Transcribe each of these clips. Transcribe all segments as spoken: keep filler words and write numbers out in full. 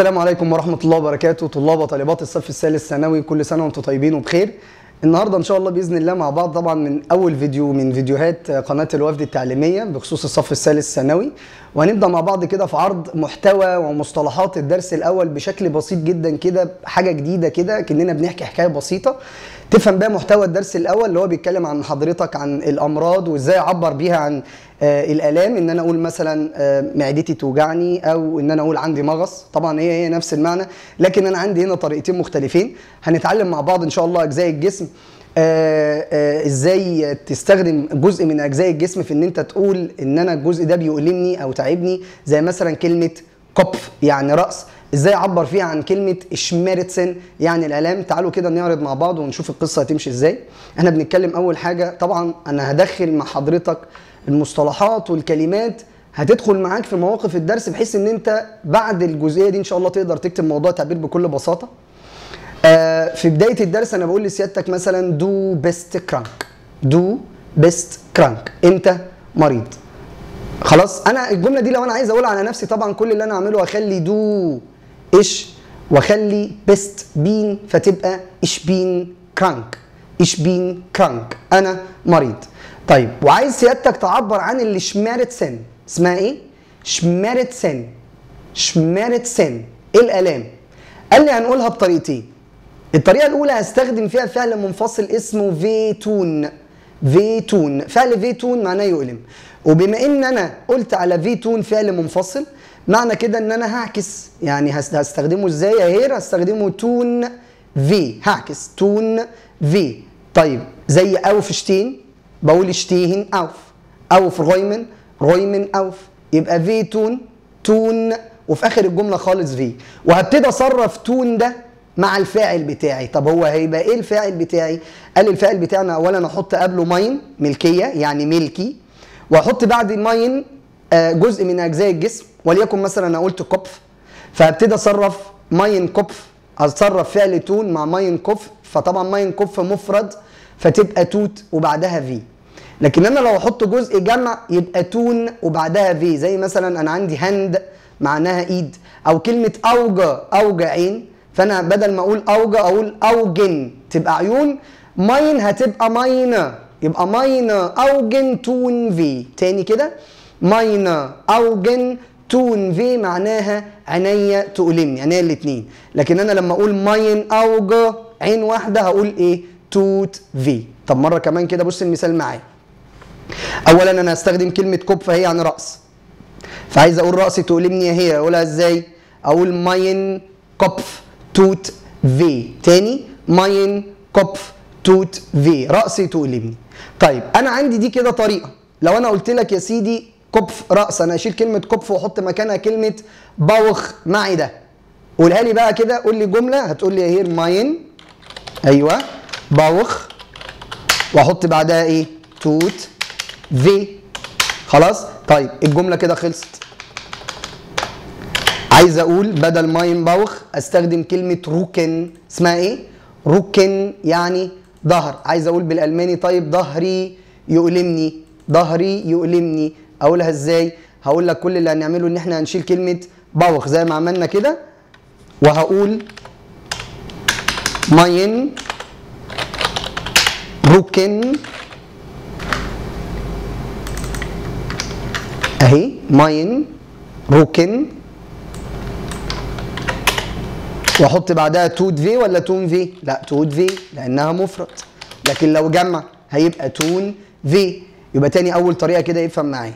السلام عليكم ورحمة الله وبركاته، طلاب وطالبات الصف الثالث ثانوي، كل سنة وانتم طيبين وبخير. النهارده ان شاء الله باذن الله مع بعض طبعا من اول فيديو من فيديوهات قناه الوفد التعليميه بخصوص الصف الثالث الثانوي، وهنبدا مع بعض كده في عرض محتوى ومصطلحات الدرس الاول بشكل بسيط جدا كده، حاجه جديده كده كاننا بنحكي حكايه بسيطه تفهم بيها محتوى الدرس الاول اللي هو بيتكلم عن حضرتك عن الامراض وازاي اعبر بيها عن الالام، ان انا اقول مثلا معدتي توجعني او ان انا اقول عندي مغص، طبعا هي هي نفس المعنى لكن انا عندي هنا طريقتين مختلفين. هنتعلم مع بعض ان شاء الله اجزاء الجسم، آآ آآ ازاي تستخدم جزء من اجزاء الجسم في ان انت تقول ان انا الجزء ده بيؤلمني او تعبني، زي مثلا كلمه كوبف يعني راس، ازاي اعبر فيها عن كلمه اشمارتسن يعني الالام. تعالوا كده نعرض مع بعض ونشوف القصه هتمشي ازاي. احنا بنتكلم اول حاجه، طبعا انا هدخل مع حضرتك المصطلحات والكلمات هتدخل معاك في مواقف الدرس، بحيث ان انت بعد الجزئيه دي ان شاء الله تقدر تكتب موضوع تعبير بكل بساطه. آه في بدايه الدرس انا بقول لسيادتك مثلا دو بيست كرانك، دو بيست كرانك، انت مريض. خلاص، انا الجمله دي لو انا عايز اقولها على نفسي طبعا كل اللي انا اعمله هخلي دو ايش واخلي بيست بين، فتبقى ايش بين كرانك، ايش بين كرانك، انا مريض. طيب، وعايز سيادتك تعبر عن اللي شمارتسن، اسمها ايه؟ شمارتسن، شمارتسن، ايه الالام؟ قال لي هنقولها بطريقتين. الطريقه الاولى هستخدم فيها فعل منفصل اسمه فيتون، فيتون، فعل فيتون معناه يؤلم، وبما ان انا قلت على فيتون فعل منفصل معنى كده ان انا هعكس، يعني هستخدمه ازاي يا هير؟ هستخدمه تون في، هعكس تون في. طيب، زي اوف شتين بقول شتيهن اوف، اوف رويمن، رويمن اوف، يبقى في تون، تون، وفي اخر الجمله خالص في، وهبتدي اصرف تون ده مع الفاعل بتاعي. طب هو هيبقى ايه الفاعل بتاعي؟ قال الفاعل بتاعنا اولا احط قبله ماين، ملكيه يعني ملكي، واحط بعد ماين جزء من اجزاء الجسم، وليكن مثلا انا قلت كوبف، فهبتدي اصرف ماين كوبف، اصرف فعل تون مع ماين كوف، فطبعا ماين كوف مفرد فتبقى توت وبعدها في. لكن انا لو احط جزء جمع يبقى تون وبعدها في، زي مثلا انا عندي هاند معناها ايد، او كلمه اوجه، اوجه عين، فانا بدل ما اقول اوجه اقول اوجن تبقى عيون، ماين هتبقى ماينه، يبقى ماينه اوجن تون في. تاني كده، ماينه اوجن تون في معناها عينيا تؤلمني، عينيا الاثنين. لكن انا لما اقول ماين اوجه عين واحده هقول ايه؟ توت في. طب مره كمان كده، بص المثال معايا. اولا انا هستخدم كلمه كوب فهي يعني راس، فعايز اقول راسي تؤلمني يا هي، اقولها ازاي؟ اقول ماين كوبف توت في. تاني، ماين كوبف توت في، راسي تؤلمني. طيب، انا عندي دي كده طريقه، لو انا قلت لك يا سيدي كوبف راس، انا هشيل كلمه كوبف واحط مكانها كلمه باوخ معده. قولها لي بقى كده، قول لي جمله، هتقول لي يا هير ماين، ايوه باوخ، واحط بعدها ايه؟ توت في. خلاص، طيب الجمله كده خلصت. عايز اقول بدل ماين باوخ استخدم كلمه روكن، اسمها ايه؟ روكن يعني ظهر. عايز اقول بالالماني طيب ظهري يؤلمني، ظهري يؤلمني، اقولها ازاي؟ هقول لك كل اللي هنعمله ان احنا هنشيل كلمه باوخ زي ما عملنا كده، وهقول ماين روكن، اهي ماين روكن، واحط بعدها توت في ولا تون في؟ لا توت في لانها مفرد، لكن لو جمع هيبقى تون في. يبقى تاني اول طريقه كده يفهم معايا،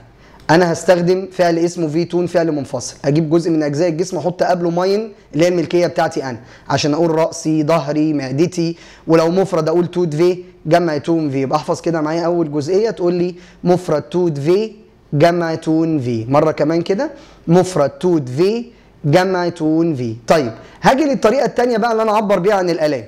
انا هستخدم فعل اسمه في تون، فعل منفصل، اجيب جزء من اجزاء الجسم احط قبله ماين اللي هي الملكيه بتاعتي انا، عشان اقول راسي، ظهري، معدتي، ولو مفرد اقول توت في، جمع تون في. يبقى احفظ كده معايا اول جزئيه تقول لي مفرد توت في، جمع تون في. مره كمان كده، مفرد توت في، جمع تون في. طيب، هاجي للطريقه الثانيه بقى اللي انا اعبر بيها عن الالام.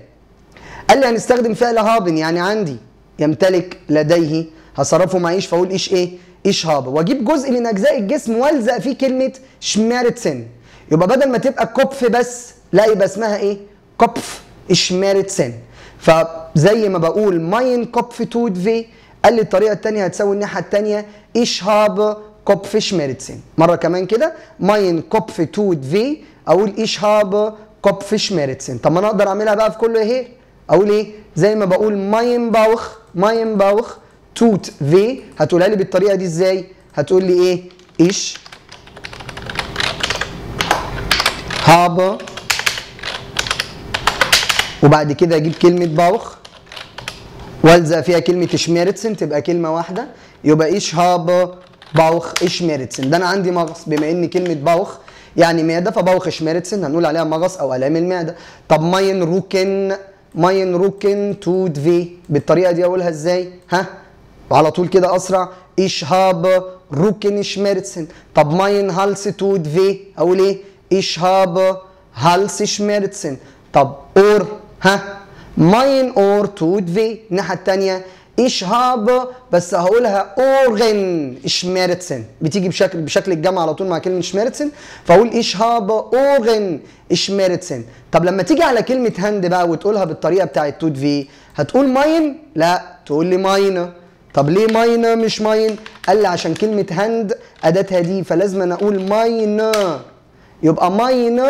قال لي هنستخدم فعل هابن يعني عندي، يمتلك، لديه، هصرفه مع ايش فاقول ايش ايه؟ ايش هابه، واجيب جزء من اجزاء الجسم والزق فيه كلمه شمارتسن. يبقى بدل ما تبقى كوبف بس لا، يبقى اسمها ايه؟ كوبف شمارتسن. فزي ما بقول ماين كوبف توت في، قال لي الطريقه الثانيه هتساوي الناحيه الثانيه ايش هابه كوبف شمارتسن. مره كمان كده، ماين كوبف توت في، اقول ايش هاب كوبفيش ميرتسن. طب ما انا اقدر اعملها بقى في كل ايه؟ اقول ايه؟ زي ما بقول ماين باوخ ماين باوخ توت في، هتقولها لي بالطريقه دي ازاي؟ هتقول لي ايه؟ ايش هاب، وبعد كده اجيب كلمه باوخ والزق فيها كلمه اشميرتسن تبقى كلمه واحده، يبقى ايش هاب باوخ اشميرتسن. ده انا عندي مغص بما ان كلمه باوخ يعني معده، فباوخ اشميرتسن هنقول عليها مغص او الام المعده. طب ماين روكن ماين روكن تود في، بالطريقه دي اقولها ازاي؟ ها على طول كده اسرع، ايش هاب روكن اشميرتسن. طب ماين هالس تود في، اقول ايه؟ ايش هاب هالس اشميرتسن. طب اور، ها ماين اور تود في. الناحيه الثانيه ايش هاب، بس هقولها اورغن اشميرتسن، بتيجي بشكل بشكل الجمع على طول مع كلمه اشميرتسن، فاقول ايش هاب اورغن اشميرتسن. طب لما تيجي على كلمه هند بقى وتقولها بالطريقه بتاعه تود في، هتقول ماين؟ لا، تقول لي ماين. طب ليه ماين مش ماين؟ قال لي عشان كلمه هند اداتها دي، فلازم انا اقول ماين. يبقى ماين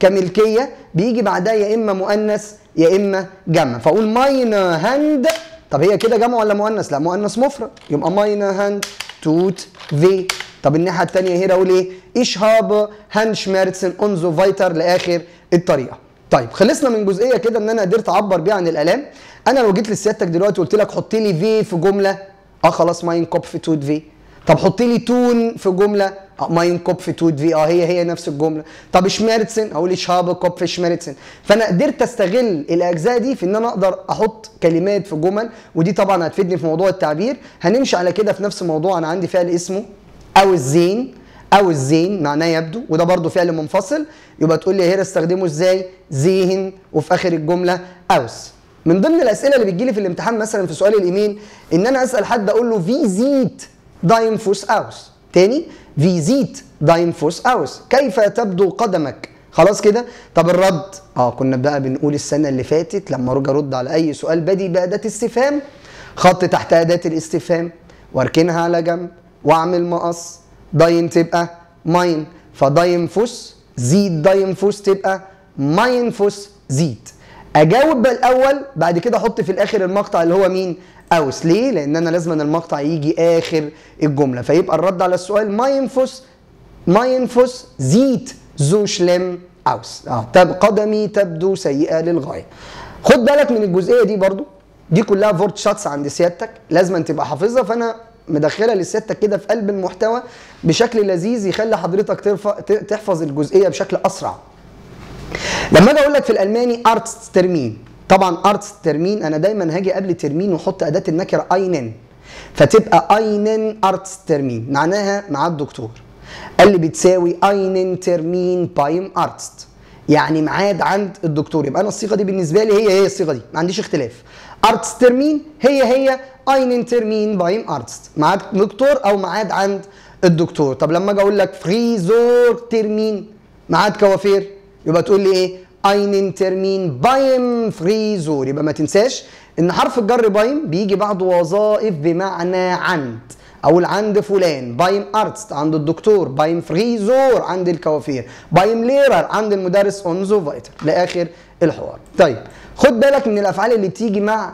كملكيه بيجي بعدها يا اما مؤنث يا اما جمع، فاقول ماين هند. طب هي كده جمع ولا مؤنث؟ لا، مؤنث مفرد، يبقى ماين هاند توت في. طب الناحيه الثانيه هنا اقول ايه؟ ايش هاب هاند شميرتسن اونزو فايتر، لاخر الطريقه. طيب خلصنا من جزئيه كده ان انا قدرت اعبر بيها عن الالام. انا لو جيت لسيادتك دلوقتي قلت لك حط لي في في جمله، اه خلاص ماين كوبف توت في. طب حط لي تون في جمله، اه ماين كوبف توت في، اه هي هي نفس الجمله. طب شميرتسن اقول ايش هاب كوبف شميرتسن. فانا قدرت استغل الاجزاء دي في ان انا اقدر احط كلمات في جمل، ودي طبعا هتفيدني في موضوع التعبير. هنمشي على كده في نفس موضوع انا عندي فعل اسمه او الزين، او الزين معناه يبدو، وده برضو فعل منفصل، يبقى تقول لي هنا استخدمه ازاي؟ زين وفي اخر الجمله اوس. من ضمن الاسئله اللي بتجيلي في الامتحان مثلا في سؤال الايميل ان انا اسال حد اقول له فيزيت دايم فوس اوس. تاني، فيزيت دايم فوس اوس، كيف تبدو قدمك؟ خلاص كده. طب الرد، اه كنا بقى بنقول السنه اللي فاتت لما ارجع ارد على اي سؤال بادئ باداه استفهام، خط تحت اداه الاستفهام واركنها على جنب واعمل مقص، دايم تبقى ماين، فدايم فوس زيت دايم فوس تبقى ماين فوس زيت. اجاوب بقى الاول، بعد كده احط في الاخر المقطع اللي هو مين؟ اوس. ليه؟ لان انا لازم ان المقطع يجي اخر الجمله، فيبقى الرد على السؤال ماين فوس ماين فوس زيت زو شلم اوس. اه طب قدمي تبدو سيئه للغايه. خد بالك من الجزئيه دي برضو، دي كلها فورت شاتس عند سيادتك لازم أن تبقى حافظها، فانا مدخله لسيادتك كده في قلب المحتوى بشكل لذيذ يخلي حضرتك تحفظ الجزئيه بشكل اسرع. لما اجي اقول لك في الالماني ارتس ترمين، طبعا ارتس ترمين انا دايما هاجي قبل ترمين واحط اداه النكره اينن، فتبقى اينن ارتس ترمين، معناها مع الدكتور، اللي بتساوي اينن ترمين بايم ارتست، يعني ميعاد عند الدكتور. يبقى انا الصيغه دي بالنسبه لي هي هي الصيغه دي، ما عنديش اختلاف. ارتس ترمين هي هي اينن ترمين بايم ارتست، ميعاد دكتور او ميعاد عند الدكتور. طب لما اجي اقول لك فريزور ترمين، ميعاد كوافير، يبقى تقول لي ايه؟ اينن ترمين بايم فريزور. يبقى ما تنساش ان حرف الجر بايم بيجي بعده وظائف بمعنى عند، اقول عند فلان بايم ارتست، عند الدكتور بايم فريزور، عند الكوافير بايم ليرر، عند المدرس اونزو فايتر، لاخر الحوار. طيب خد بالك من الافعال اللي بتيجي مع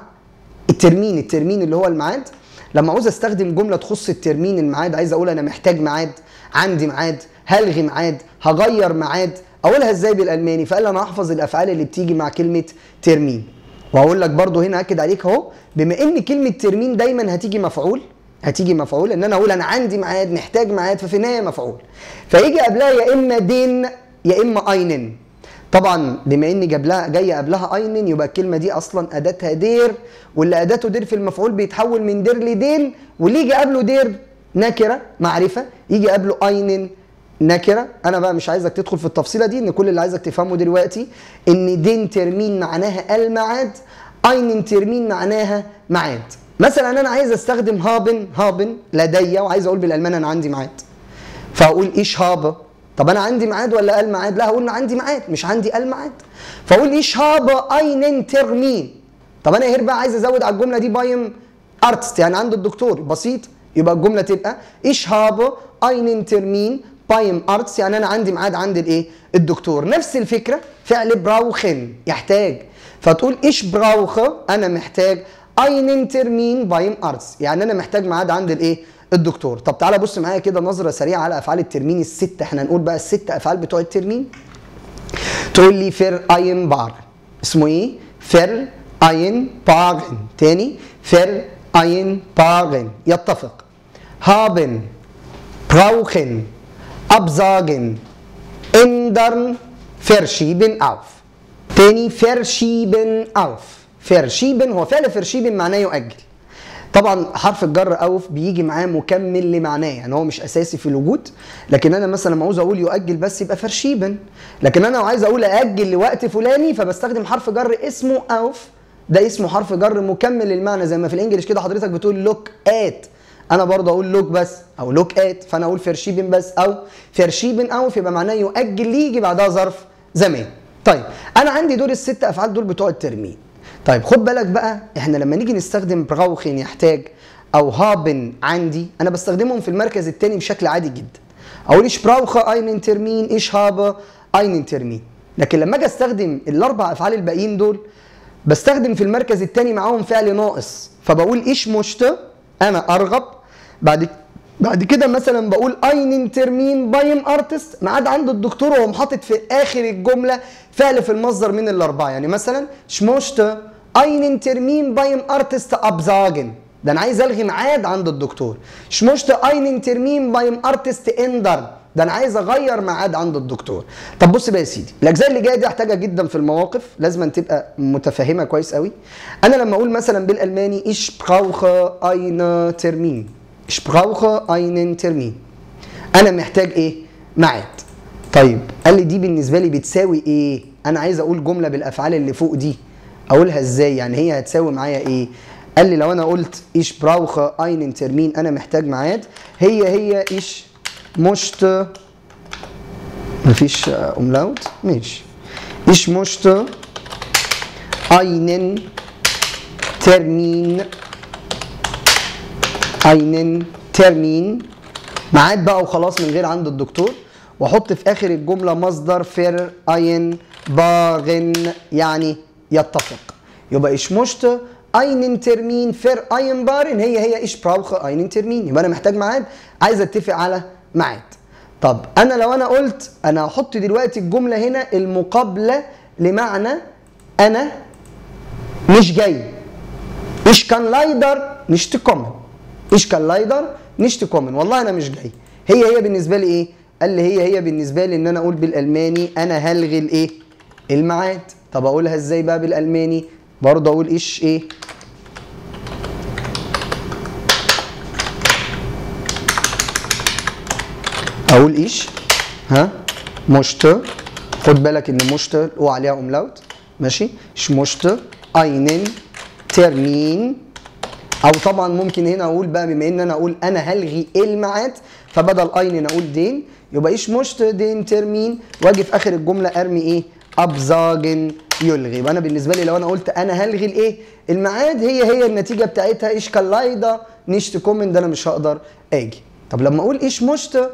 الترمين، الترمين اللي هو الميعاد. لما عاوز استخدم جمله تخص الترمين الميعاد، عايز اقول انا محتاج ميعاد، عندي ميعاد، هلغي ميعاد، هغير ميعاد، اقولها ازاي بالالماني؟ فقال انا احفظ الافعال اللي بتيجي مع كلمه ترمين. وهقول لك برضو هنا اكد عليك اهو، بما ان كلمه ترمين دايما هتيجي مفعول، هتيجي مفعول، ان انا اقول انا عندي ميعاد، محتاج ميعاد، ففي النهايه مفعول، فيجي قبلها يا اما دين يا اما اينن. طبعا بما ان جاب لها جايه قبلها اينن، يبقى الكلمه دي اصلا اداتها دير، واللي اداته دير في المفعول بيتحول من دير لدين، واللي يجي قبله دير نكره معرفه، يجي قبله اينن نكره. انا بقى مش عايزك تدخل في التفصيله دي، ان كل اللي عايزك تفهمه دلوقتي ان دين ترمين معناها الميعاد، اينن ترمين معناها ميعاد. مثلا انا عايز استخدم هابن هابن لدي، وعايز اقول بالالمان انا عندي ميعاد، فاقول ايش هابه. طب انا عندي ميعاد ولا الميعاد؟ لا، هقول عندي ميعاد مش عندي الميعاد، فاقول ايش هابه اينن ترمين. طب انا هنا بقى عايز ازود على الجمله دي بايم ارتست، يعني عند الدكتور، بسيط. يبقى الجمله تبقى ايش هابه اينن ترمين بايم ارتس، يعني انا عندي ميعاد عند الايه الدكتور. نفس الفكره فعل براوخن يحتاج، فتقول ايش براوخه، انا محتاج اينن ترمين بايم ارتس، يعني انا محتاج ميعاد عند الايه الدكتور. طب تعالى بص معايا كده نظره سريعه على افعال الترمين السته، احنا هنقول بقى الست افعال بتوع الترمين. تقول لي فير اين بار، اسمه ايه؟ فير اين بارن. تاني، فير اين بارن، يتفق. هابن، براوخن، ابزاجن، اندرن، فيرشيبن اوف. تاني، فيرشيبن اوف. فيرشيبن هو فعل فيرشيبن معناه يؤجل. طبعا حرف الجر اوف بيجي معاه مكمل لمعناه، يعني هو مش اساسي في الوجود، لكن انا مثلا لما عاوز اقول يؤجل بس يبقى فرشيبا، لكن انا لو عايز اقول ااجل لوقت فلاني فبستخدم حرف جر اسمه اوف، ده اسمه حرف جر مكمل للمعنى، زي ما في الانجليش كده حضرتك بتقول لوك ات، انا برضه اقول لوك بس او لوك ات، فانا اقول فرشيبن بس او فرشيبن اوف، يبقى معناه يؤجل لي يجي بعدها ظرف زمان. طيب انا عندي دول الست افعال دول بتوع الترميم. طيب خد بالك بقى، احنا لما نيجي نستخدم براوخن يحتاج او هابن عندي، انا بستخدمهم في المركز الثاني بشكل عادي جدا، اقول ايش براوخه اينن ترمين، ايش هابه اينن ترمين. لكن لما اجي استخدم الاربع افعال الباقيين دول بستخدم في المركز الثاني معاهم فعل ناقص، فبقول ايش مشت، انا ارغب، بعد بعد كده مثلا بقول اينن ترمين بايم ارتست، ميعاد عند الدكتور، وهو حاطط في اخر الجمله فعل في المصدر من الاربعه، يعني مثلا شموشت اينن ترمين بايم ارتست ابزاجن، ده انا عايز الغي ميعاد عند الدكتور. شموشت اينن ترمين بايم ارتست اندرن، ده انا عايز اغير ميعاد عند الدكتور. طب بص بقى يا سيدي، الاجزاء اللي جايه دي احتاجها جدا في المواقف، لازم أن تبقى متفهمه كويس قوي. انا لما اقول مثلا بالالماني ايش براوخه اين ترمين، Ich brauche einen Termin، أنا محتاج إيه؟ ميعاد. طيب قال لي دي بالنسبة لي بتساوي إيه؟ أنا عايز أقول جملة بالأفعال اللي فوق دي، أقولها إزاي؟ يعني هي هتساوي معايا إيه؟ قال لي لو أنا قلت Ich brauche einen Termin، أنا محتاج ميعاد، هي هي Ich möchte، مفيش أملاوت، ماشي. Ich möchte einen Termin، اينن ترمين، ميعاد بقى وخلاص من غير عند الدكتور، واحط في اخر الجمله مصدر فير اين باغن، يعني يتفق. يبقى ايش مشت اينن ترمين فير اين بارن، هي هي ايش براوخ اينن ترمين، يبقى انا محتاج ميعاد، عايز اتفق على ميعاد. طب انا لو انا قلت، انا هحط دلوقتي الجمله هنا المقابله لمعنى انا مش جاي، ايش كان لايدر مش تكمل، ايش كان لايدر نشت كومن، والله انا مش جاي. هي هي بالنسبه لي ايه؟ قال لي هي هي بالنسبه لي ان انا اقول بالالماني انا هلغي الايه؟ الميعاد. طب اقولها ازاي بقى بالالماني؟ برضه اقول ايش ايه؟ اقول ايش؟ ها؟ مشت، خد بالك ان مشت اوعى عليها املاوت، ماشي؟ ايش مشت اينن ترمين، او طبعا ممكن هنا اقول بقى بما ان انا اقول انا هلغي الميعاد، فبدل اين اقول دين، يبقى ايش مشت دين ترمين، واجي في اخر الجمله ارمي ايه؟ ابزاجن يلغي. يبقى انا بالنسبه لي لو انا قلت انا هلغي الايه؟ الميعاد، هي هي النتيجه بتاعتها ايش كلايدا نشت كومن، ده انا مش هقدر اجي. طب لما اقول ايش مشت،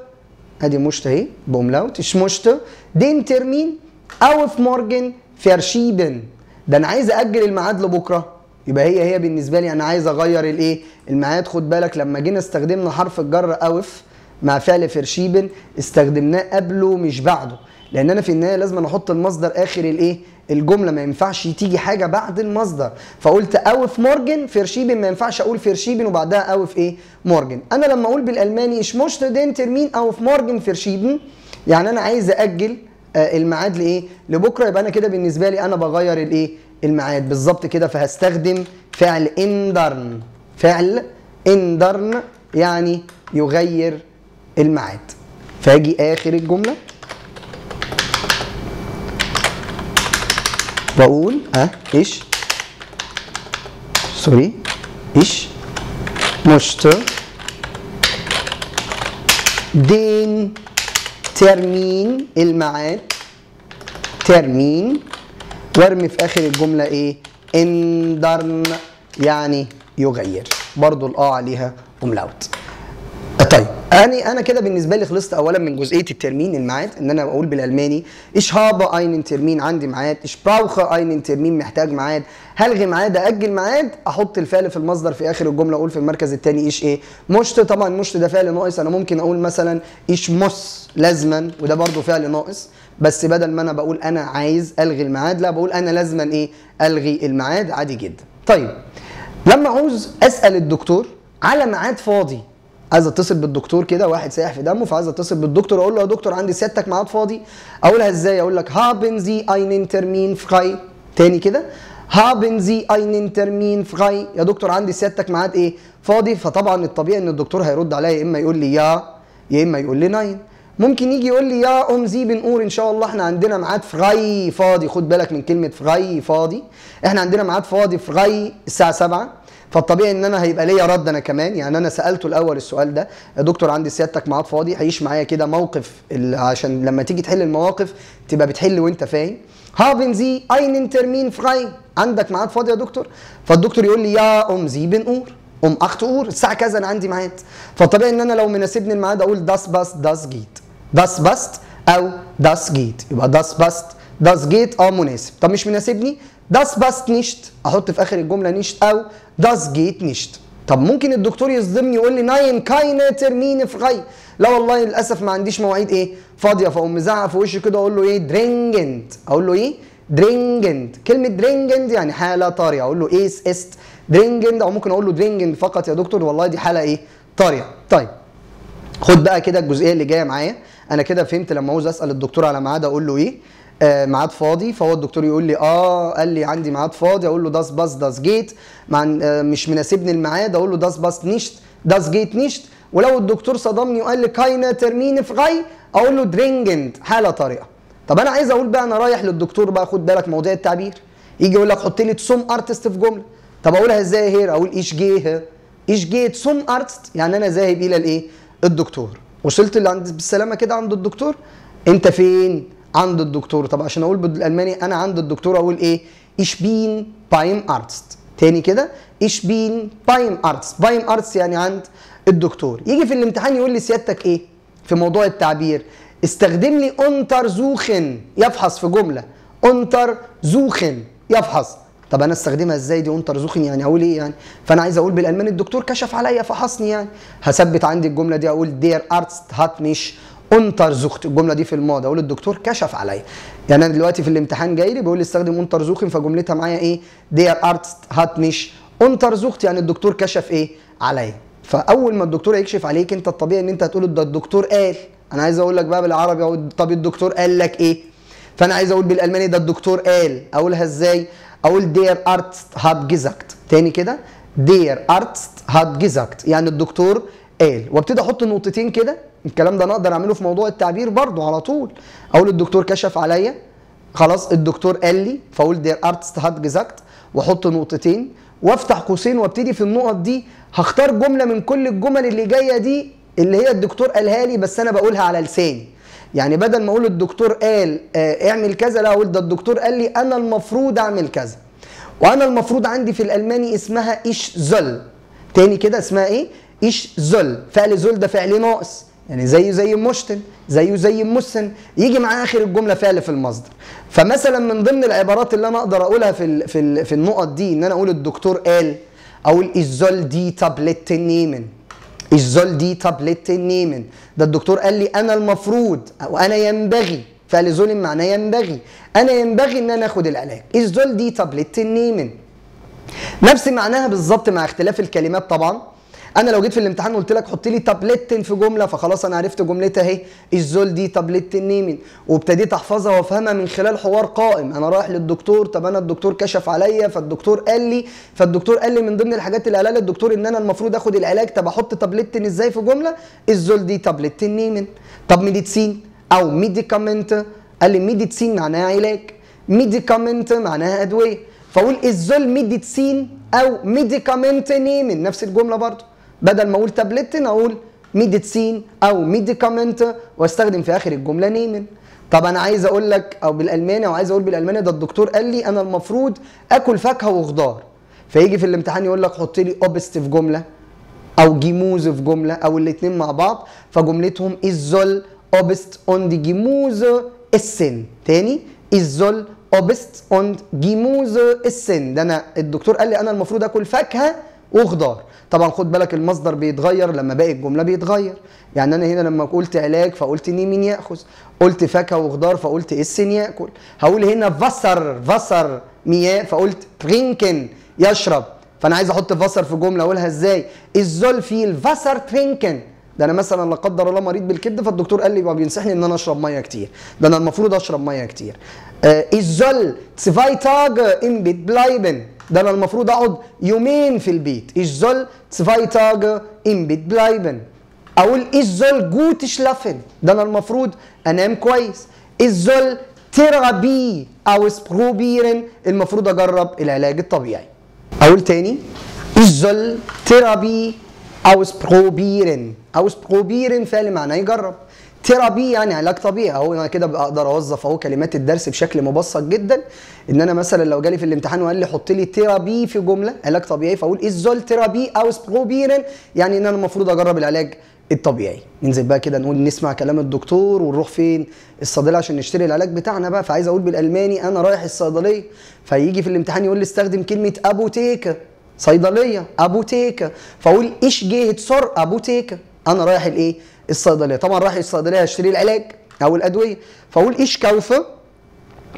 ادي مشت اهي بوملاوت، ايش مشت دين ترمين او في مورجن فيرشيبن، ده انا عايز اجل الميعاد لبكره، يبقى هي هي بالنسبه لي انا عايز اغير الايه؟ الميعاد. خد بالك لما جينا استخدمنا حرف الجر اوف مع فعل فرشيبن استخدمناه قبله مش بعده، لان انا في النهايه لازم احط المصدر اخر الايه؟ الجمله، ما ينفعش تيجي حاجه بعد المصدر، فقلت اوف مورجن فرشيبن، ما ينفعش اقول فرشيبن وبعدها اوف ايه؟ مورجن. انا لما اقول بالالماني ايش مشت دين ترمين اوف مورجن فرشيبن، يعني انا عايز اجل الميعاد لايه؟ لبكره، يبقى انا كده بالنسبه لي انا بغير الايه؟ الميعاد بالظبط كده، فهستخدم فعل اندرن، فعل اندرن يعني يغير الميعاد، فاجي اخر الجمله واقول اه ايش سوري ايش مشت دين ترمين الميعاد ترمين، وارمي في اخر الجمله ايه؟ اندرن يعني يغير، برضو الاه عليها املاوت. طيب يعني انا كده بالنسبه لي خلصت اولا من جزئيه الترمين الميعاد، ان انا بقول بالالماني ايش هابه اينن ترمين، عندي ميعاد، ايش باوخه اينن ترمين، محتاج ميعاد، هلغي ميعاد، اجل ميعاد، احط الفعل في المصدر في اخر الجمله، اقول في المركز الثاني ايش ايه مشت. طبعا مشت ده فعل ناقص، انا ممكن اقول مثلا ايش مس لازما، وده برده فعل ناقص، بس بدل ما انا بقول انا عايز الغي الميعاد، لا بقول انا لازما ايه الغي الميعاد، عادي جدا. طيب لما عاوز اسال الدكتور على ميعاد فاضي، عايز اتصل بالدكتور كده، واحد سايح في دمه فعايز اتصل بالدكتور، اقول له يا دكتور عندي سيادتك ميعاد فاضي، اقولها ازاي؟ اقول لك هابن زي اينن ترمين فراي، تاني كده هابن زي اينن ترمين فراي، يا دكتور عندي سيادتك ميعاد ايه فاضي. فطبعا الطبيعي ان الدكتور هيرد عليا، يا اما يقول لي يا يا اما يقول لي ناين. ممكن يجي يقول لي يا ام زي بنقول ان شاء الله احنا عندنا ميعاد فراي فاضي، خد بالك من كلمه فراي فاضي، احنا عندنا ميعاد فاضي فراي الساعه سبعة، فالطبيعي ان انا هيبقى ليا رد انا كمان. يعني انا سالته الاول السؤال ده، يا دكتور عندي سيادتك ميعاد فاضي، هيعيش معايا كده موقف، عشان لما تيجي تحل المواقف تبقى بتحل وانت فاهم. هابن زي اينن ترمين فراي، عندك ميعاد فاضي يا دكتور؟ فالدكتور يقول لي يا ام زي بنقول ام اخت اور الساعه كذا انا عندي ميعاد. فالطبيعي ان انا لو مناسبني الميعاد اقول داس باست داس جيت، داس باست او داس جيت، يبقى داس باست داس جيت اه مناسب. طب مش مناسبني داس باست نيشت، احط في اخر الجمله نيشت او داس جيت نيشت. طب ممكن الدكتور يصدمني يقول لي ناين كاينه ترمين فراي، لا والله للاسف ما عنديش مواعيد ايه فاضيه، فاقوم مزعق في وشه كده اقول له ايه درينجند، اقول له ايه درينجند، كلمه درينجند يعني حاله طارئه، اقول له ايس است درينجند، او ممكن اقول له درينجند فقط يا دكتور والله دي حاله ايه طارئه. طيب خد بقى كده الجزئيه اللي جايه معايا، انا كده فهمت لما عاوز اسال الدكتور على ميعاد اقول له ايه آه ميعاد فاضي، فهو الدكتور يقول لي اه قال لي عندي ميعاد فاضي، اقول له داس باس داس جيت، مع آه مش مناسبني الميعاد اقول له داس باس نيشت داس جيت نيشت. ولو الدكتور صدمني وقال لي كاينه ترمين فراي، اقول له درينجند حاله طارئه. طب انا عايز اقول بقى انا رايح للدكتور بقى، خد بالك مواضيع التعبير، يجي يقول لك حط لي تسوم ارتست في جمله، طب اقولها ازاي هير؟ اقول ايش جيه ايش جيه تسوم ارتست، يعني انا ذاهب الى الايه الدكتور. وصلت اللي عند بالسلامه كده عند الدكتور، انت فين؟ عند الدكتور. طب عشان اقول بالالماني انا عند الدكتور اقول ايه؟ ايش بين بايم ارتست، تاني كده ايش بين بايم ارتست، بايم ارتست يعني عند الدكتور. يجي في الامتحان يقول لي سيادتك ايه في موضوع التعبير، استخدم لي اونتر زوخن يفحص في جمله، اونتر زوخن يفحص. طب انا استخدمها ازاي دي اونتر زوخن، يعني اقول ايه يعني؟ فانا عايز اقول بالالماني الدكتور كشف عليا فحصني، يعني هثبت عندي الجمله دي اقول دير ارتست هات مش انترزوخت، الجمله دي في الماضي اقول الدكتور كشف عليا. يعني انا دلوقتي في الامتحان جاي لي بيقول لي استخدم انترزوخن، فجملتها معايا ايه؟ دير ارتست هات مش انترزوخت، يعني الدكتور كشف ايه عليا. فاول ما الدكتور يكشف عليك انت الطبيعي ان انت هتقول ده الدكتور قال، انا عايز اقول لك بقى بالعربي اقول طب الدكتور قال لك ايه، فانا عايز اقول بالالماني ده الدكتور قال، اقولها ازاي؟ اقول دير ارتست هات جيزاكت، تاني كده دير ارتست هات جيزاكت، يعني الدكتور قال. وابتدي احط نقطتين كده، الكلام ده انا اقدر اعمله في موضوع التعبير برضه على طول، اقول الدكتور كشف عليا، خلاص الدكتور قال لي، فاقول دير ارتست هات جيزاكت واحط نقطتين وافتح قوسين، وابتدي في النقط دي هختار جمله من كل الجمل اللي جايه دي اللي هي الدكتور قالها لي بس انا بقولها على لساني. يعني بدل ما اقول الدكتور قال آه اعمل كذا، لا اقول ده الدكتور قال لي انا المفروض اعمل كذا. وانا المفروض عندي في الالماني اسمها ايش زل، تاني كده اسمها ايه؟ ايش زل. فعل زل ده فعل ناقص، يعني زيه زي مشتن، زيه زي مسن، يجي معاه اخر الجمله فعل في المصدر. فمثلا من ضمن العبارات اللي انا اقدر اقولها في ال في, ال في النقط دي ان انا اقول الدكتور قال، اقول ايش زل دي تابلت نيمن، ايش زل دي تابلت نيمن، ده الدكتور قال لي انا المفروض او انا ينبغي، فعل زل معناه ينبغي، انا ينبغي ان انا اخد العلاج، ايش زل دي تابلت نيمن. نفس معناها بالظبط مع اختلاف الكلمات طبعا. انا لو جيت في الامتحان قلت لك حط لي تابلتين في جمله، فخلاص انا عرفت جملتها اهي الزول دي تابلتين نيمن، وابتديت احفظها وافهمها من خلال حوار قائم. انا رايح للدكتور، طب انا الدكتور كشف عليا، فالدكتور قال لي، فالدكتور قال لي من ضمن الحاجات اللي قالها لي الدكتور ان انا المفروض اخد العلاج، طب احط تابلتين ازاي في جمله؟ الزول دي تابلتين نيمن. طب ميديتسين او ميديكامنت، قال لي ميديتسين معناها علاج، ميديكامنت معناها ادويه، فاقول الزول ميديتسين او ميديكامنت نيمن، نفس الجمله برضه، بدل ما اقول تابلتين اقول ميديتسين او ميديكامنت واستخدم في اخر الجمله نيمن. طب انا عايز اقول لك او بالالماني، او عايز اقول بالالماني ده الدكتور قال لي انا المفروض اكل فاكهه وخضار، فيجي في الامتحان يقول لك حط لي اوبست في جمله، او جيموز في جمله او الاثنين مع بعض، فجملتهم الزل اوبست اوند جيموز السن. تاني الزل اوبست اوند جيموز السن. ده انا الدكتور قال لي انا المفروض اكل فاكهه وخضار. طبعا خد بالك المصدر بيتغير لما باقي الجمله بيتغير، يعني انا هنا لما قلت علاج فقلت ان مين ياخذ، قلت فاكهه وخضار فقلت السن ياكل، هقول هنا فسر فسر مياه فقلت ترينكن يشرب، فانا عايز احط فسر في جمله اقولها ازاي؟ الزول في الفسر ترينكن. ده انا مثلا لا قدر الله مريض بالكبد فالدكتور قال لي ما بينصحني ان انا اشرب ميه كتير، ده انا المفروض اشرب ميه كتير. الزول تسفاي تاج ام بيت بلايبن، ده انا المفروض اقعد يومين في البيت. الزول تسفاي تاج ام بيت بلايبن. اقول الزول جوت شلافن، ده انا المفروض انام كويس. الزول تيرابي او سبروبيرن، المفروض اجرب العلاج الطبيعي. اقول تاني الزول تيرابي أو سبروبيرن. أو سبروبيرن فعل معناه يجرب، تيرابي يعني علاج طبيعي. اهو انا كده بقدر اوظف اهو كلمات الدرس بشكل مبسط جدا، ان انا مثلا لو جالي في الامتحان وقال لي حط لي تيرابي في جمله علاج طبيعي، فاقول الزول تيرابي أو سبروبيرن، يعني ان انا المفروض اجرب العلاج الطبيعي. ننزل بقى كده نقول نسمع كلام الدكتور ونروح فين؟ الصيدليه عشان نشتري العلاج بتاعنا بقى. فعايز اقول بالالماني انا رايح الصيدليه، فيجي في الامتحان يقول لي استخدم كلمه ابوتيكه، صيدليه ابوتيكه، فاقول ايش جهه سر ابوتيكه، انا رايح الايه؟ الصيدليه. طبعا رايح الصيدليه هشتري العلاج او الادويه، فاقول ايش كوفه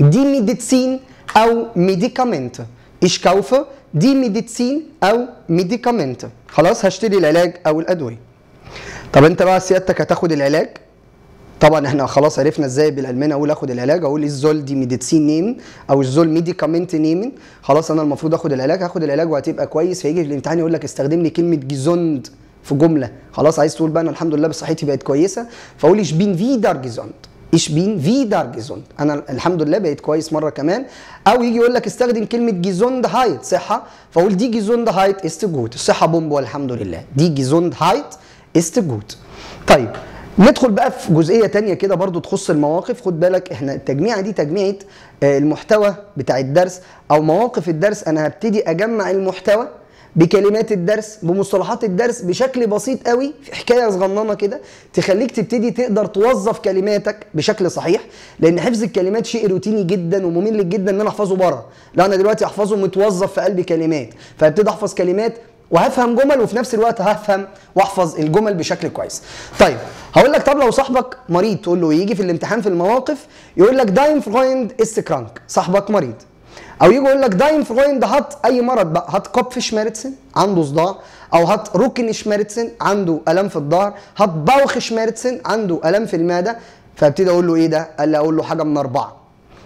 دي ميديتسين او ميديكامنت. ايش كوفه دي ميديتسين او ميديكامنت. خلاص هشتري العلاج او الادويه. طب انت بقى سيادتك هتاخد العلاج. طبعا احنا خلاص عرفنا ازاي بالالماني اقول اخد العلاج، اقول الزول دي ميديتسين نيم او الزول ميديكامنت نيم. خلاص انا المفروض اخد العلاج، هاخد العلاج وهتبقى كويس. فيجي في الامتحان يقول لك استخدم لي كلمه جيزوند في جمله. خلاص عايز تقول بقى انا الحمد لله بصحتي بقت كويسه، فاقول ايش بين فيدر جيزوند. ايش بين فيدر جيزوند، انا الحمد لله بقيت كويس مره كمان. او يجي يقول لك استخدم كلمه جيزوند هايت صحه، فاقول دي جيزوند هايت است جوت، الصحه بومب والحمد لله، دي جيزوند هايت است جوت. طيب ندخل بقى في جزئيه تانية كده برضو تخص المواقف. خد بالك احنا التجميعه دي تجميعه المحتوى بتاع الدرس او مواقف الدرس. انا هبتدي اجمع المحتوى بكلمات الدرس بمصطلحات الدرس بشكل بسيط قوي، في حكايه صغننه كده تخليك تبتدي تقدر توظف كلماتك بشكل صحيح، لان حفظ الكلمات شيء روتيني جدا وممل جدا ان انا احفظه بره. لا انا دلوقتي احفظه متوظف في قلبي كلمات، فابتدي احفظ كلمات وهفهم جمل وفي نفس الوقت هفهم واحفظ الجمل بشكل كويس. طيب هقول لك طب لو صاحبك مريض تقول له يجي في الامتحان في المواقف يقول لك داين فرويند است كرانك، صاحبك مريض. او يجي يقول لك داين فرويند هات اي مرض بقى، هات كوبفش مارتسن عنده صداع، او هات روكنش مارتسن عنده الام في الظهر، هات باوخش مارتسن عنده الام في المعده. فابتدي اقول له ايه ده؟ قال لي اقول له حاجه من اربعه.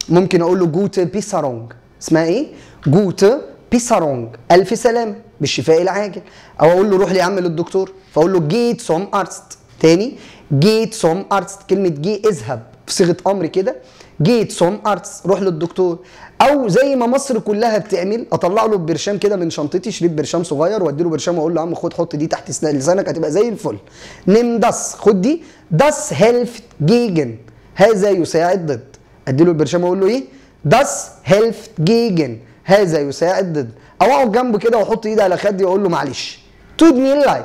ممكن اقول له جوت بيسارونج، اسمها ايه؟ جوت بيسارونج، الف سلامه بالشفاء العاجل. او اقول له روح لي يا عم للدكتور، فاقول له جيت سوم ارست. تاني جيت سوم ارست، كلمه جي اذهب في صيغه امر كده، جيت سوم ارست روح للدكتور. او زي ما مصر كلها بتعمل اطلع له برشام كده من شنطتي، شريط برشام صغير وادي له برشام واقول له يا عم خد حط دي تحت لسانك هتبقى زي الفل. نيم داس، خد دي داس هيلفت جيجن، هذا يساعد ضد. ادي له البرشام واقول له ايه؟ داس هيلفت جيجن، هذا يساعد ضد. او اقعد جنبه كده واحط ايدي على خدي واقول له معلش تود مي لايت،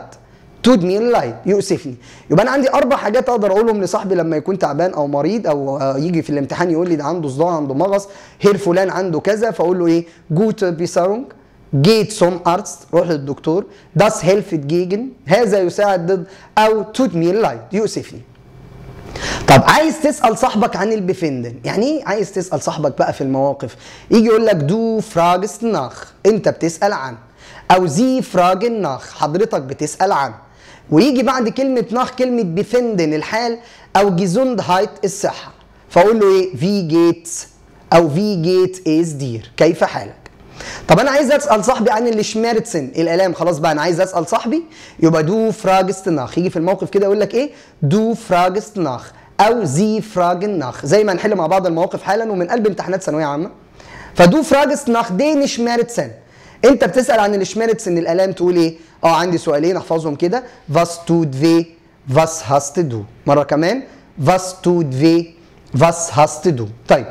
تود مي لايت يؤسفني. يبقى انا عندي اربع حاجات اقدر اقولهم لصاحبي لما يكون تعبان او مريض او يجي في الامتحان يقول لي ده عنده صداع عنده مغص، هير فلان عنده كذا، فاقول له ايه؟ جوت بيسارونج، جيت سوم ارست روح للدكتور، داس هيلفت جيجن هذا يساعد ضد، او تود مي لايت يؤسفني. طب عايز تسأل صاحبك عن البيفندن، يعني ايه عايز تسأل صاحبك بقى في المواقف؟ يجي يقول لك دو فراجست ناخ، انت بتسأل عن، او زي فراجن ناخ حضرتك بتسأل عن. ويجي بعد كلمة ناخ كلمة بيفندن الحال او جيزوند هايت الصحة، فاقول له ايه؟ في جيتس او في جيت از دير كيف حالك؟ طب انا عايز اسال صاحبي عن الشمارتسن الالام، خلاص بقى انا عايز اسال صاحبي يبقى دو فراجست ناخ. يجي في الموقف كده يقول لك ايه؟ دو فراجست ناخ او زي فراجن ناخ، زي ما هنحل مع بعض المواقف حالا ومن قلب امتحانات ثانويه عامه. فدو فراجست ناخ دين شمارتسن، انت بتسال عن الشمارتسن الالام تقول ايه؟ اه عندي سؤالين احفظهم كده، فاس تود في فاس هاست دو. مره كمان فاس تود في فاس هاست دو. طيب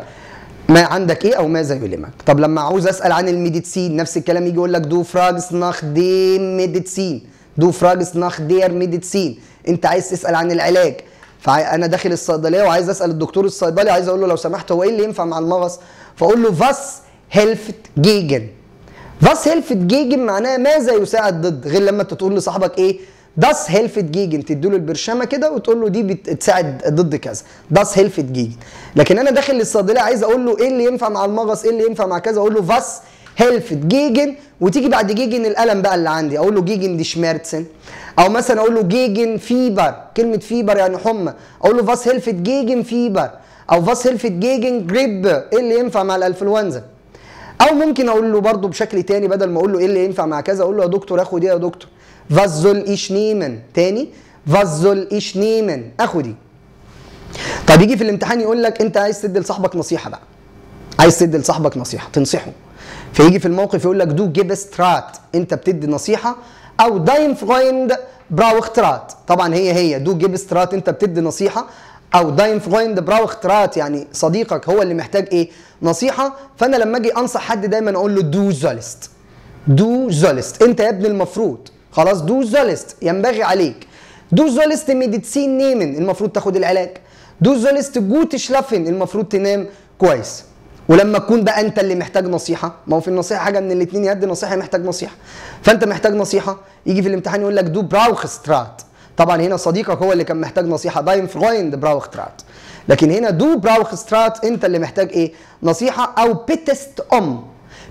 ما عندك ايه او ماذا يؤلمك؟ طب لما عاوز اسال عن الميديتسين نفس الكلام، يجي يقول لك دو فراجس ناخ دي ميديتسين، دو فراجس ناخ دير ميديسين. انت عايز تسال عن العلاج، فانا داخل الصيدليه وعايز اسال الدكتور الصيدلي، عايز اقول له لو سمحت هو ايه اللي ينفع مع المغص؟ فاقول له فاس هيلفت جيجن. فاس هيلفت جيجن معناها ماذا يساعد ضد، غير لما انت تقول لصاحبك ايه داس هيلفت جيجن، تديله البرشامه كده وتقول له دي بتساعد ضد كذا، داس هيلفت جيجن. لكن انا داخل للصيدليه عايز اقول له ايه اللي ينفع مع المغص، ايه اللي ينفع مع كذا، اقول له فاس هيلفت جيجن، وتيجي بعد جيجن الالم بقى اللي عندي، اقول له جيجن دي شمارتسن، او مثلا اقول له جيجن فيبر، كلمه فيبر يعني حمى، اقول له فاس هيلفت جيجن فيبر، او فاس هيلفت جيجن جريب، ايه اللي ينفع مع الانفلونزا. او ممكن اقول له برده بشكل تاني، بدل ما اقول له ايه اللي ينفع مع كذا، اقول له يا دكتور اخد ايه يا دكتور؟ فازول ايش نيمن، تاني فازول ايش نيمن، اخد ايه. طب يجي في الامتحان يقول لك انت عايز تدي لصاحبك نصيحه بقى، عايز تدي لصاحبك نصيحه تنصحه، فيجي في الموقف يقول لك دو جيبسترات، انت بتدي نصيحه، او داين فرويند براوخترات، طبعا هي هي دو جيبسترات، انت بتدي نصيحه، او داين فرويند براوخترات، يعني صديقك هو اللي محتاج ايه نصيحه. فانا لما اجي انصح حد دايما اقول له دو زولست، دو زولست، انت يا ابني المفروض خلاص دو زولست، ينبغي عليك، دو زولست ميديسين نيمن، المفروض تاخد العلاج، دو زولست جوت شلافن، المفروض تنام كويس. ولما تكون بقى انت اللي محتاج نصيحه، ما هو في النصيحه حاجه من الاثنين، يدي نصيحه محتاج نصيحه، فانت محتاج نصيحه، يجي في الامتحان يقول لك دو براوخسترات، طبعا هنا صديقك هو اللي كان محتاج نصيحه، داين فرويند براوخترات، لكن هنا دو براوخسترات، انت اللي محتاج ايه نصيحه. او بيتست ام،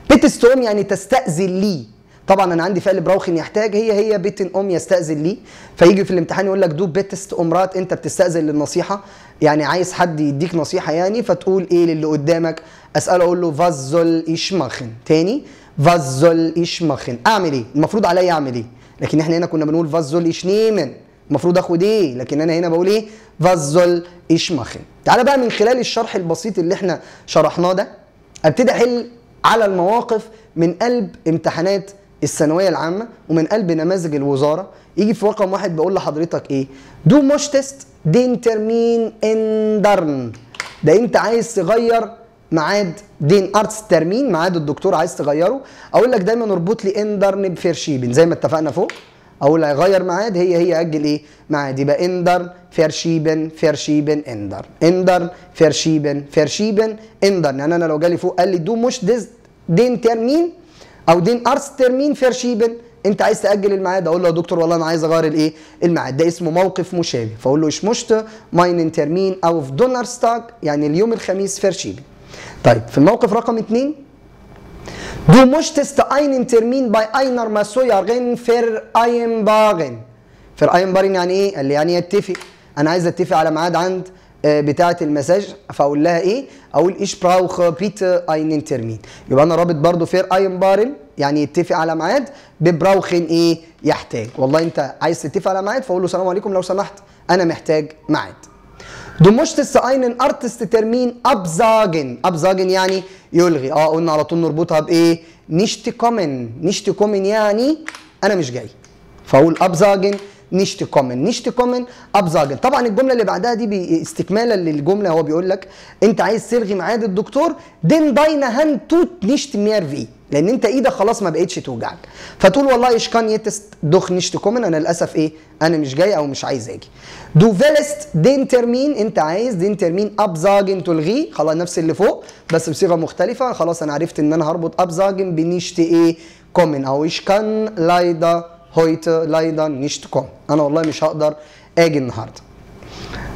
بيتست ام يعني تستاذن لي، طبعا انا عندي فعل براوخن يحتاج، هي هي بيتن ام يستاذن لي، فيجي في الامتحان يقول لك دو بيتست امرات، انت بتستاذن للنصيحه، يعني عايز حد يديك نصيحه يعني، فتقول ايه للي قدامك، اساله اقول له فازول ايشمخن، تاني فازول ايشمخن، اعمل ايه؟ المفروض عليا اعمل ايه؟ لكن احنا هنا كنا بنقول فازول ايشنيمن، المفروض اخد ايه؟ لكن انا هنا بقول ايه؟ فازول ايشمخن. تعالى بقى من خلال الشرح البسيط اللي احنا شرحناه ده ابتدي احل على المواقف من قلب امتحانات الثانويه العامه ومن قلب نماذج الوزاره. يجي في رقم واحد بقول لحضرتك ايه؟ دو موشتست دين ترمين اندرن، ده انت عايز تغير ميعاد دين ارتس ترمين، ميعاد الدكتور عايز تغيره، اقول لك دايما اربط لي اندرن بفيرشيبن زي ما اتفقنا فوق، اقول لها غير ميعاد، هي هي اجل ايه؟ ميعاد، يبقى اندرن فيرشيبن فيرشيبن اندرن، اندرن فيرشيبن فيرشيبن اندرن. يعني انا لو جالي فوق قال لي دو موشتست دين ترمين او دين ارس ترمين فيرشيبن، انت عايز تاجل الميعاد، اقول له يا دكتور والله انا عايز اغير الايه الميعاد، ده اسمه موقف مشابه، فاقول له ايش مشت ماينن ترمين او في دونرستاج، يعني اليوم الخميس فيرشيبن. طيب في الموقف رقم اتنين دو موشتست اينن ترمين باي اينر ماسويارغن فير ايمبارن، فير ايمبارن يعني ايه؟ قال لي يعني اتفق، انا عايز اتفق على ميعاد عند بتاعه المساج، فاقول لها ايه؟ اقول ايش براوخ بيت اينن ترمين، يبقى انا رابط برضو فير ايمبارن يعني يتفق على ميعاد ببراوخن ايه يحتاج، والله انت عايز تتفق على ميعاد، فاقول له السلام عليكم لو سمحت انا محتاج ميعاد. دو موشتست اينن ارتست ترمين ابزاجن، ابزاجن يعني يلغي، اه قلنا على طول نربطها بايه؟ نشت كومن، نشت كومن يعني انا مش جاي، فاقول ابزاجن نشت كومن، نشت كومن ابزاجن. طبعا الجمله اللي بعدها دي استكمالا للجمله، هو بيقول لك انت عايز تلغي ميعاد الدكتور دين داينا هان توت نشت ميرفي، لان انت ايدك خلاص ما بقتش توجعك، فتقول والله ايش كان يتست دوخ نشت كومن، انا للاسف ايه انا مش جاي او مش عايز اجي. دو فيلست دين ترمين، انت عايز دين ترمين ابزاجن تلغيه، خلاص نفس اللي فوق بس بصيغه مختلفه، خلاص انا عرفت ان انا هربط ابزاجن بنشت ايه كومن، او ايش كان لايدا هويت لايدا نشت كومن، انا والله مش هقدر اجي النهارده.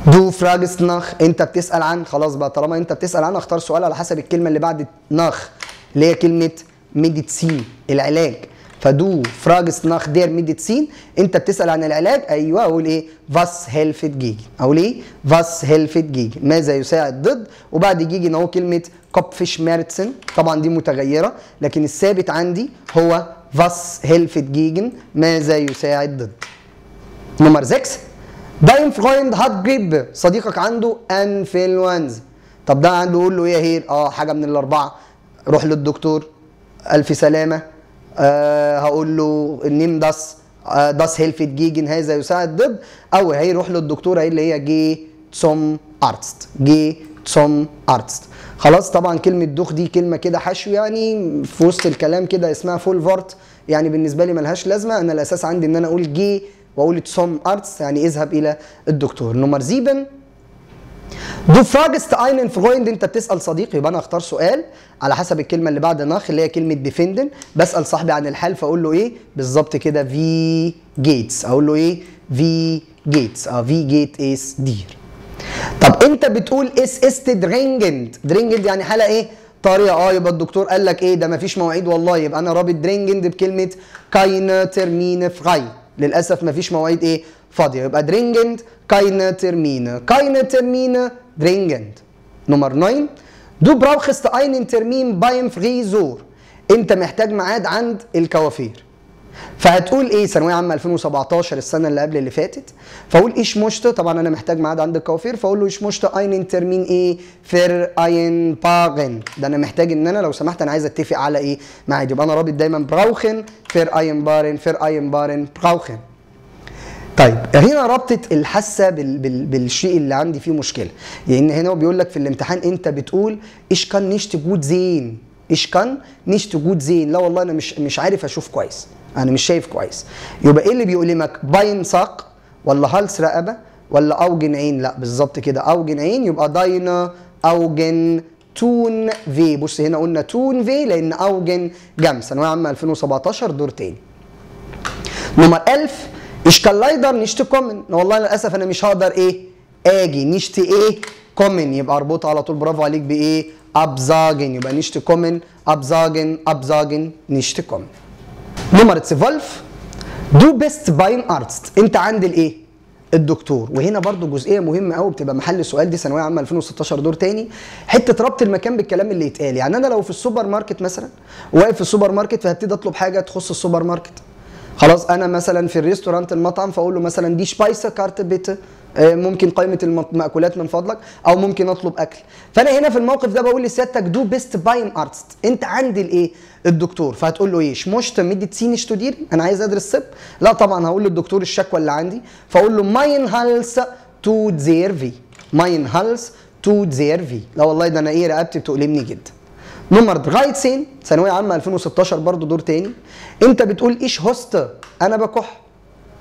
دو فراجس ناخ، انت بتسال عن، خلاص بقى طالما انت بتسال عن اختار سؤال على حسب الكلمه اللي بعد ناخ اللي هي كلمه ميديسين العلاج، فدو فراجس ناخ دير ميديسين، انت بتسال عن العلاج، ايوه اقول ايه؟ فاس هيلفت جيجن، اقول ايه؟ فاس هيلفت جيجن، ماذا يساعد ضد، وبعد جيجن اهو كلمه كوبفيش مارتسن، طبعا دي متغيره لكن الثابت عندي هو فاس هيلفت جيجن، ماذا يساعد ضد. نمبر ستة داين فرويند هات جريب، صديقك عنده انفلونزا، طب ده عنده قول له ايه هير؟ اه حاجه من الاربعه، روح للدكتور الف سلامه، أه هقول له نيم داس أه داس هيلفت جيجن، هذا يساعد ضد، او هيروح للدكتور هي اللي هي جي تسوم ارتست، جي some artists. خلاص طبعا كلمه دوخ دي كلمه كده حشو يعني في وسط الكلام كده اسمها فول فارت، يعني بالنسبه لي ملهاش لازمه. انا الاساس عندي ان انا اقول جي واقول some artists، يعني اذهب الى الدكتور. نمر سيبن دو فاجست اينن فرويند، انت بتسال صديقي يبقى انا اختار سؤال على حسب الكلمه اللي بعد ناخ اللي هي كلمه ديفندن. بسال صاحبي عن الحال فاقول له ايه بالظبط كده، في جيتس، اقول له ايه في جيتس، اه في جيت اس دير. طب انت بتقول اس است درينجند، درينجند يعني حاله ايه؟ طارئه. اه يبقى الدكتور قال لك ايه ده مفيش مواعيد والله، يبقى انا رابط درينجند بكلمه كاينه ترمينه فراي، للاسف مفيش مواعيد ايه فاضيه، يبقى درينجند كاينه ترمينه، كاينه ترمينه درينجند. نمر تسعة دو براوخست اينن ترمين بايم فريزور، انت محتاج ميعاد عند الكوافير. فهتقول ايه؟ ثانويه عامه ألفين وسبعتاشر السنه اللي قبل اللي فاتت، فاقول ايش مشت، طبعا انا محتاج ميعاد عند الكوافير فاقول له ايش مشت اينن ترمين ايه فير اين باغن، ده انا محتاج ان انا لو سمحت انا عايز اتفق على ايه ميعاد، يبقى انا رابط دايما براوخن فير اين بارن، فير اين بارن براوخن. طيب هنا ربطت الحاسه بال بال بالشيء اللي عندي فيه مشكله، لان يعني هنا هو بيقول لك في الامتحان انت بتقول ايش كان نيش تجود زين، ايش كان نيش تجود زين، لا والله انا مش مش عارف اشوف كويس، انا مش شايف كويس. يبقى ايه اللي بيؤلمك؟ باين ساق ولا هلس رقبه ولا اوجن عين؟ لا بالظبط كده اوجن عين، يبقى داينا اوجن تون في. بص هنا قلنا تون في لان اوجن جنب ثانويه عامه ألفين وسبعتاشر دور تاني. نمر ألف اشكال لايدر نشت كومن، والله للاسف انا مش هقدر ايه اجي نشت ايه كومن، يبقى اربطها على طول برافو عليك بايه ابزاجن، يبقى نشت كومن ابزاجن ابزاجن نشت كومن. نمرة سيفولف دو بيست باين ارتست، انت عند الايه الدكتور. وهنا برضو جزئيه مهمه قوي بتبقى محل سؤال، دي ثانويه عامه ألفين وستاشر دور تاني، حته ربط المكان بالكلام اللي يتقال. يعني انا لو في السوبر ماركت مثلا، واقف في السوبر ماركت فهبتدي اطلب حاجه تخص السوبر ماركت. خلاص انا مثلا في الريستورانت المطعم فاقول له مثلا دي شبايسه كارت بيت، ممكن قائمه المأكولات من فضلك، او ممكن اطلب اكل. فانا هنا في الموقف ده بقول لسيادتك دو بيست بايم ارتست، انت عند الايه الدكتور. فهتقول له ايه؟ شمشت ميديتسين شتوديري، انا عايز ادرس طب، لا طبعا هقول للدكتور الشكوى اللي عندي، فاقول له ماين هالس تو زير في، ماين هالس تو زير في، لا والله ده انا ايه رقبتي بتؤلمني جدا. نمر درايتسين ثانويه عامه ألفين وستاشر برضو دور تاني، انت بتقول ايش هوست، انا بكح،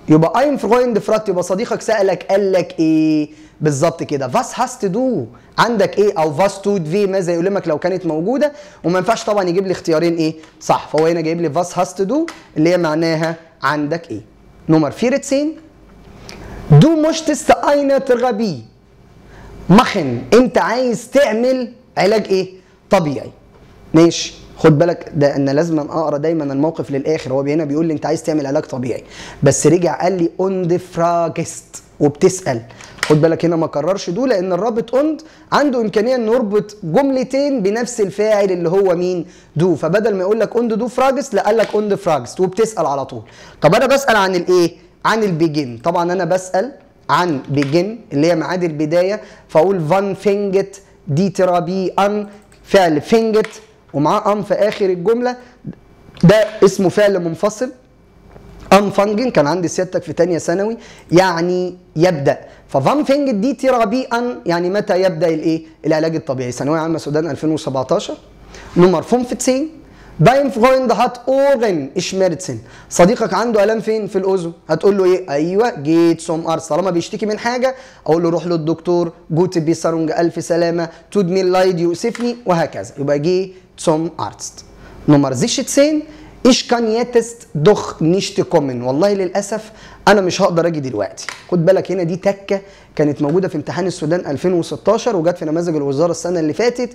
يبقى ايم فرويند فرات، يبقى صديقك سالك قال لك ايه بالظبط كده، فاس هاست دو عندك ايه، او فاس تود في ماذا يؤلمك لو كانت موجوده، وما ينفعش طبعا يجيب لي اختيارين ايه صح، فهو هنا جايب لي فاس هاست دو اللي هي معناها عندك ايه. نمر فيرتسين دو مشتست اينه ترغبي مخن، انت عايز تعمل علاج ايه طبيعي. ماشي خد بالك ده انا لازم اقرا دايما الموقف للاخر، هو هنا بيقول لي انت عايز تعمل علاج طبيعي بس رجع قال لي اوند فراجست وبتسال، خد بالك هنا ما كررش دول لان الرابط اوند عنده امكانيه انه يربط جملتين بنفس الفاعل اللي هو مين دو، فبدل ما يقول لك اوند دو فراجست لا قال لك اوند فراجست وبتسال على طول. طب انا بسال عن الايه؟ عن البيجن، طبعا انا بسال عن بيجن اللي هي ميعاد البدايه، فاقول فان فينجت دي ترابي ان، فعل فينجت ومعاه ام في اخر الجمله، ده اسمه فعل منفصل ام فانجن، كان عندي سيادتك في ثانيه ثانوي، يعني يبدا، ففان فينج دي تيرابي ان يعني متى يبدا الايه العلاج الطبيعي، ثانويه عامه سودان ألفين وسبعتاشر. نمر فونفتسين داين فرويند هات اوغن اشميرتسن، صديقك عنده الام فين في الاذن، هتقول له ايه؟ ايوه جيت سوم ارس، طالما بيشتكي من حاجه اقول له روح للدكتور، جوت بي سارونج الف سلامه، تود مين لايد يؤسفني، وهكذا، يبقى جي zum Arzt. نمر ستاشر ich kann jetzt doch nicht kommen، والله للاسف انا مش هقدر اجي دلوقتي. خد بالك هنا دي تكه كانت موجوده في امتحان السودان ألفين وستاشر وجت في نماذج الوزاره السنه اللي فاتت،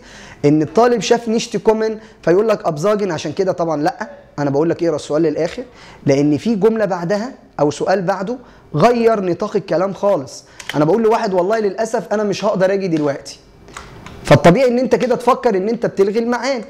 ان الطالب شاف nicht kommen فيقول لك ابزاجن، عشان كده طبعا لا، انا بقول لك اقرا السؤال للاخر لان في جمله بعدها او سؤال بعده غير نطاق الكلام خالص. انا بقول لواحد والله للاسف انا مش هقدر اجي دلوقتي، فالطبيعي ان انت كده تفكر ان انت بتلغي الميعاد،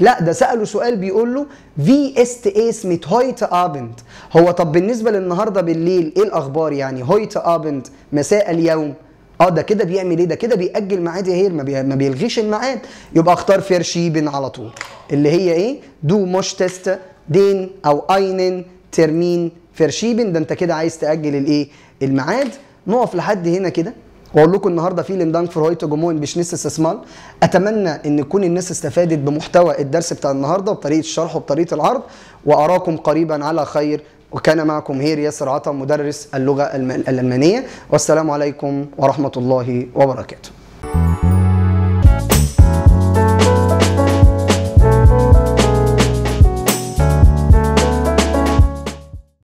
لا ده ساله سؤال بيقول له في است اس ميت هويت ابند، هو طب بالنسبه للنهارده بالليل ايه الاخبار، يعني هويت ابند مساء اليوم، اه ده كده بيعمل ايه؟ ده كده بيأجل ميعاد يا هير، ما بيلغيش الميعاد، يبقى اختار فيرشيبن على طول اللي هي ايه دو مش تست دين او اينن ترمين فيرشيبن، ده انت كده عايز تأجل الايه الميعاد. نقف لحد هنا كده واقول لكم النهارده في لندان في هويت جمون بشنس استثمار. اتمنى ان تكون الناس استفادت بمحتوى الدرس بتاع النهارده وبطريقه الشرح وبطريقه العرض، واراكم قريبا على خير. وكان معكم هير ياسر عطا مدرس اللغه الالمانيه، والسلام عليكم ورحمه الله وبركاته.